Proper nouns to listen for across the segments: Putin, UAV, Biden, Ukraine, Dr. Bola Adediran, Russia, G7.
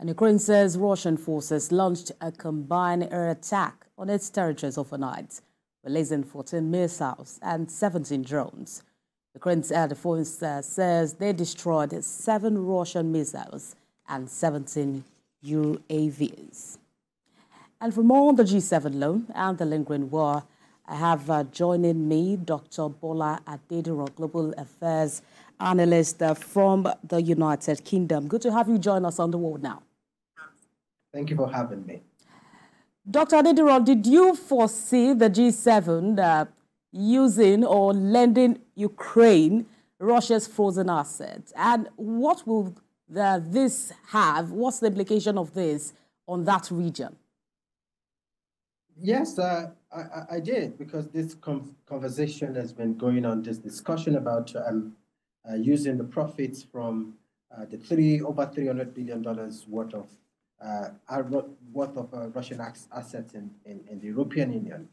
And Ukraine says Russian forces launched a combined air attack on its territories overnight, releasing 14 missiles and 17 drones. Ukraine's air defense says they destroyed 7 Russian missiles and 17 UAVs. And for more on the G7 loan and the lingering war, I have joining me Dr. Bola Adediran, Global Affairs Analyst from the United Kingdom. Good to have you join us on The World Now. Thank you for having me. Dr. Adediran, did you foresee the G7 using or lending Ukraine Russia's frozen assets? And what will this have? What's the implication of this on that region? Yes, I did, because this conversation has been going on, this discussion about using the profits from the over $300 billion worth of Russian assets in the European Union.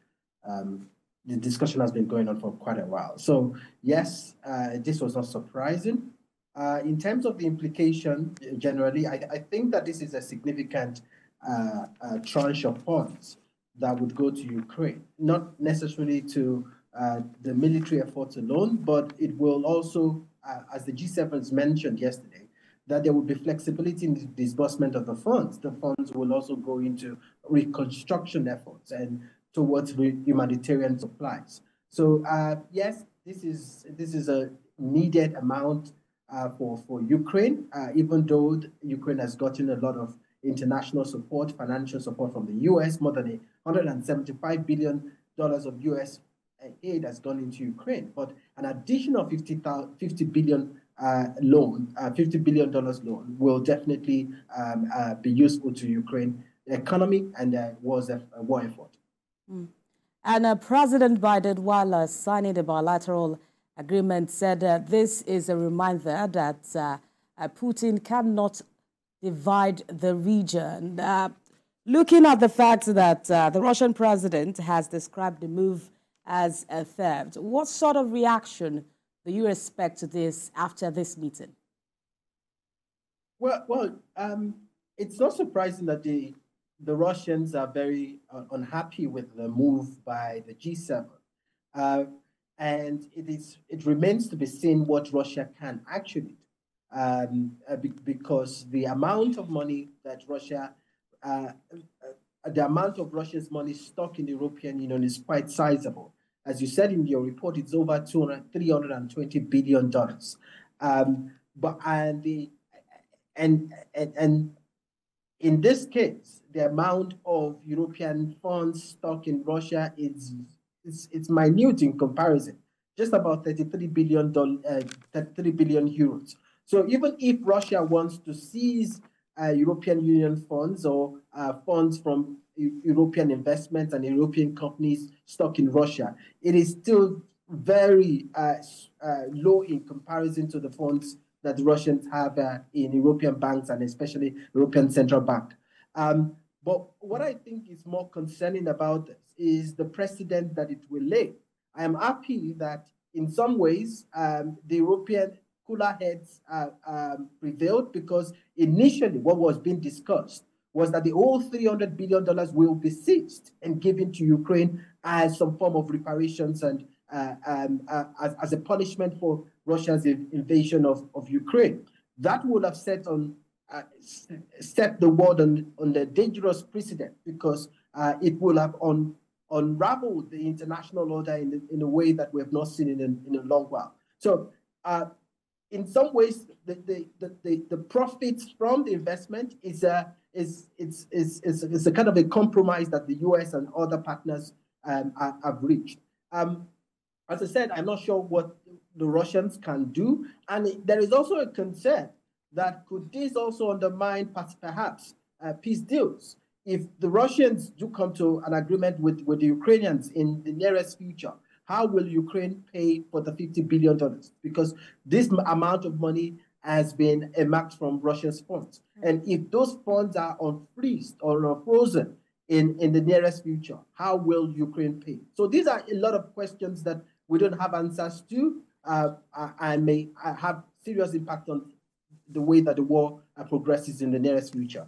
The discussion has been going on for quite a while. So yes, this was not surprising. In terms of the implication, generally, I think that this is a significant tranche of funds that would go to Ukraine, not necessarily to the military efforts alone, but it will also, as the G7s mentioned yesterday, that there will be flexibility in the disbursement of the funds. The funds will also go into reconstruction efforts and towards humanitarian supplies. So yes, this is a needed amount for Ukraine, even though Ukraine has gotten a lot of international support, financial support from the US. More than $175 billion of US aid has gone into Ukraine, but an additional $50 billion loan will definitely be useful to Ukraine economy and was a war effort. Mm. And President Biden, while signing the bilateral agreement, said this is a reminder that Putin cannot divide the region. Looking at the fact that the Russian president has described the move as a theft, what sort of reaction do you expect to this after this meeting? Well, it's not surprising that the Russians are very unhappy with the move by the G7. And it remains to be seen what Russia can actually do. Because the amount of money that the amount of Russia's money stuck in the European Union is quite sizable. As you said in your report, it's over $320 billion. And in this case, the amount of European funds stuck in Russia is minute in comparison, just about €33 billion. So even if Russia wants to seize European Union funds or funds from European investments and European companies stuck in Russia, it is still very low in comparison to the funds that Russians have in European banks and especially European Central Bank. But what I think is more concerning about this is the precedent that it will lay. I am happy that in some ways the European cooler heads prevailed, because initially what was being discussed was that the whole $300 billion will be seized and given to Ukraine as some form of reparations and as a punishment for Russia's invasion of Ukraine. That would have set the world on the dangerous precedent, because it will have unraveled the international order in a way that we have not seen in a long while. So in some ways, the profits from the investment is a kind of a compromise that the US and other partners have reached. As I said, I'm not sure what the Russians can do, and there is also a concern that could this also undermine perhaps peace deals if the Russians do come to an agreement with the Ukrainians in the nearest future. How will Ukraine pay for the $50 billion? Because this amount of money has been earmarked from Russia's funds. And if those funds are unfreezed or frozen in the nearest future, how will Ukraine pay? So these are a lot of questions that we don't have answers to and may have serious impact on the way that the war progresses in the nearest future.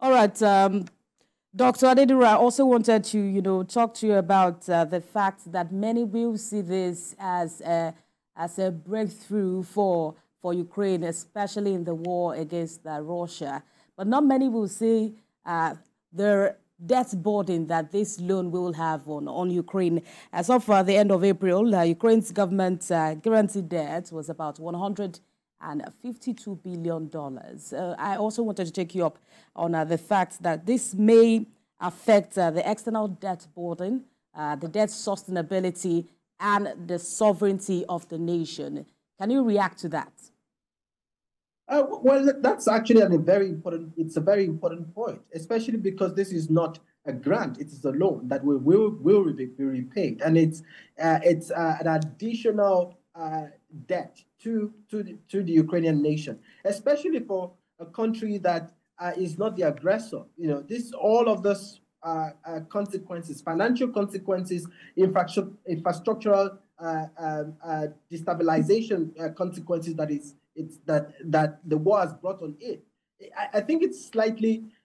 All right. Dr. Adediran, also wanted to, talk to you about the fact that many will see this as a breakthrough for Ukraine, especially in the war against Russia. But not many will see their death burden that this loan will have on Ukraine. As of the end of April, Ukraine's government guaranteed debt was about $152 billion. I also wanted to take you up on the fact that this may affect the external debt burden, the debt sustainability, and the sovereignty of the nation. Can you react to that? Well, that's actually a very important point, especially because this is not a grant; it is a loan that will be repaid, and it's an additional debt to the Ukrainian nation, especially for a country that is not the aggressor. All of this consequences, financial consequences, infrastructural destabilization consequences that the war has brought on it. I think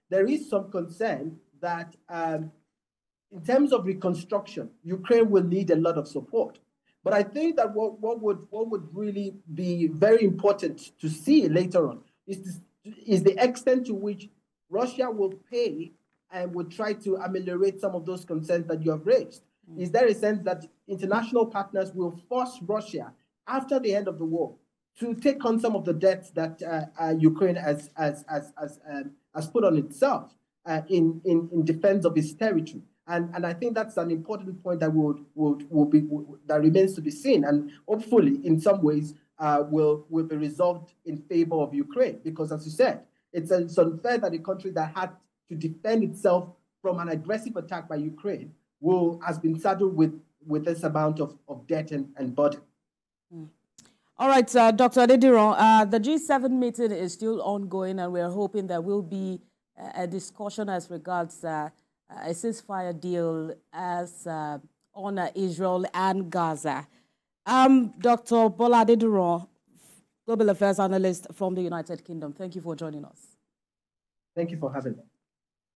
there is some concern that in terms of reconstruction, Ukraine will need a lot of support. But I think that what would really be very important to see later on is the extent to which Russia will pay and will try to ameliorate some of those concerns that you have raised. Is there a sense that international partners will force Russia after the end of the war to take on some of the debts that Ukraine has put on itself in defense of its territory? And I think that's an important point that that remains to be seen, and hopefully in some ways will be resolved in favor of Ukraine, because as you said, it's unfair that a country that had to defend itself from an aggressive attack by Ukraine has been saddled with this amount of debt and burden. All right, Dr. Adediran, the G7 meeting is still ongoing, and we're hoping there will be a discussion as regards a ceasefire deal on Israel and Gaza. Dr. Bola Adediran, Global Affairs Analyst from the United Kingdom, thank you for joining us. Thank you for having me.